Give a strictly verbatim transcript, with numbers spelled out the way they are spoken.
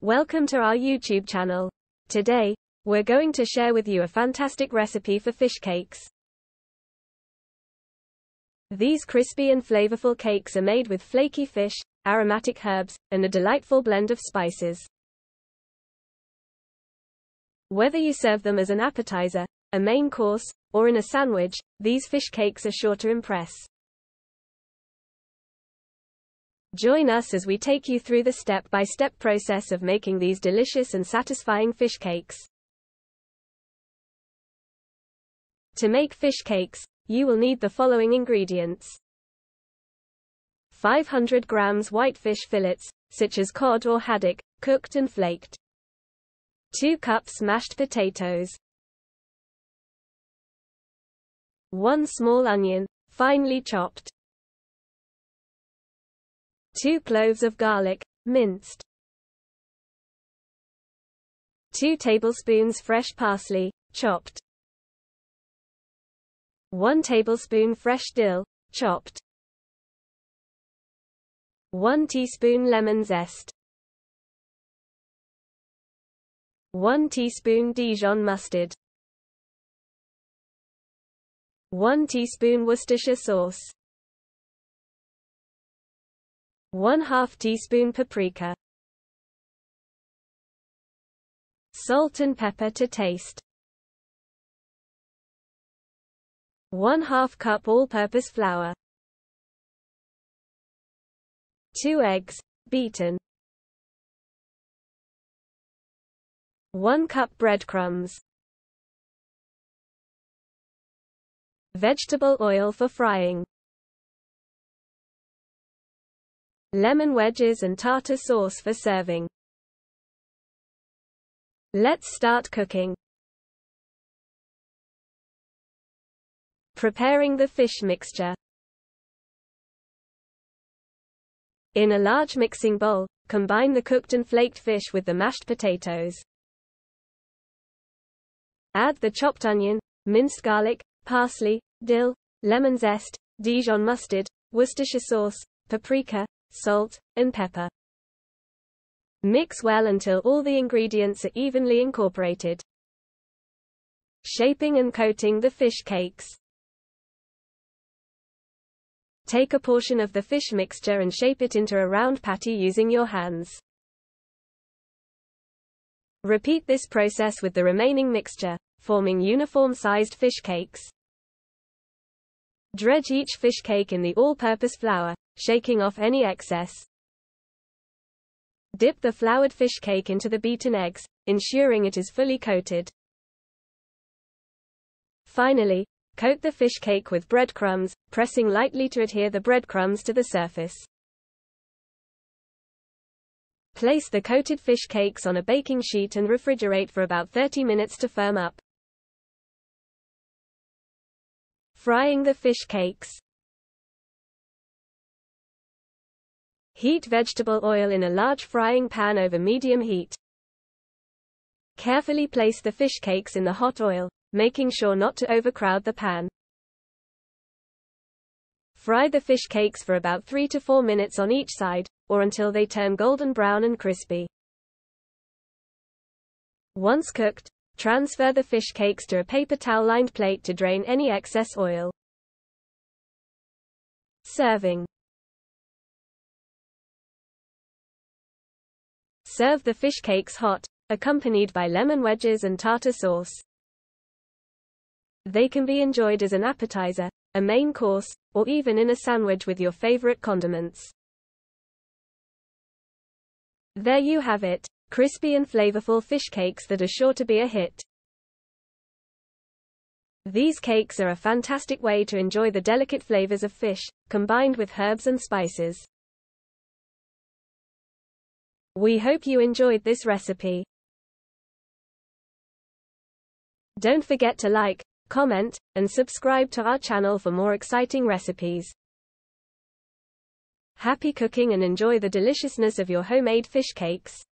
Welcome to our YouTube channel. Today, we're going to share with you a fantastic recipe for fish cakes. These crispy and flavorful cakes are made with flaky fish, aromatic herbs, and a delightful blend of spices. Whether you serve them as an appetizer, a main course, or in a sandwich, these fish cakes are sure to impress. Join us as we take you through the step-by-step process of making these delicious and satisfying fish cakes. To make fish cakes, you will need the following ingredients: five hundred grams whitefish fillets, such as cod or haddock, cooked and flaked, two cups mashed potatoes, one small onion, finely chopped, two cloves of garlic, minced, two tablespoons fresh parsley, chopped, one tablespoon fresh dill, chopped, one teaspoon lemon zest, one teaspoon Dijon mustard, one teaspoon Worcestershire sauce, one half teaspoon paprika, salt and pepper to taste, one half cup all-purpose flour, two eggs, beaten, one cup breadcrumbs, vegetable oil for frying, lemon wedges and tartar sauce for serving. Let's start cooking. Preparing the fish mixture. In a large mixing bowl, combine the cooked and flaked fish with the mashed potatoes. Add the chopped onion, minced garlic, parsley, dill, lemon zest, Dijon mustard, Worcestershire sauce, paprika, salt, and pepper. Mix well until all the ingredients are evenly incorporated. Shaping and coating the fish cakes. Take a portion of the fish mixture and shape it into a round patty using your hands. Repeat this process with the remaining mixture, forming uniform-sized fish cakes. Dredge each fish cake in the all-purpose flour, shaking off any excess. Dip the floured fish cake into the beaten eggs, ensuring it is fully coated. Finally, coat the fish cake with breadcrumbs, pressing lightly to adhere the breadcrumbs to the surface. Place the coated fish cakes on a baking sheet and refrigerate for about thirty minutes to firm up. Frying the fish cakes. Heat vegetable oil in a large frying pan over medium heat. Carefully place the fish cakes in the hot oil, making sure not to overcrowd the pan. Fry the fish cakes for about three to four minutes on each side, or until they turn golden brown and crispy. Once cooked, transfer the fish cakes to a paper towel-lined plate to drain any excess oil. Serving. Serve the fish cakes hot, accompanied by lemon wedges and tartar sauce. They can be enjoyed as an appetizer, a main course, or even in a sandwich with your favorite condiments. There you have it, crispy and flavorful fish cakes that are sure to be a hit. These cakes are a fantastic way to enjoy the delicate flavors of fish, combined with herbs and spices. We hope you enjoyed this recipe. Don't forget to like, comment, and subscribe to our channel for more exciting recipes. Happy cooking and enjoy the deliciousness of your homemade fish cakes.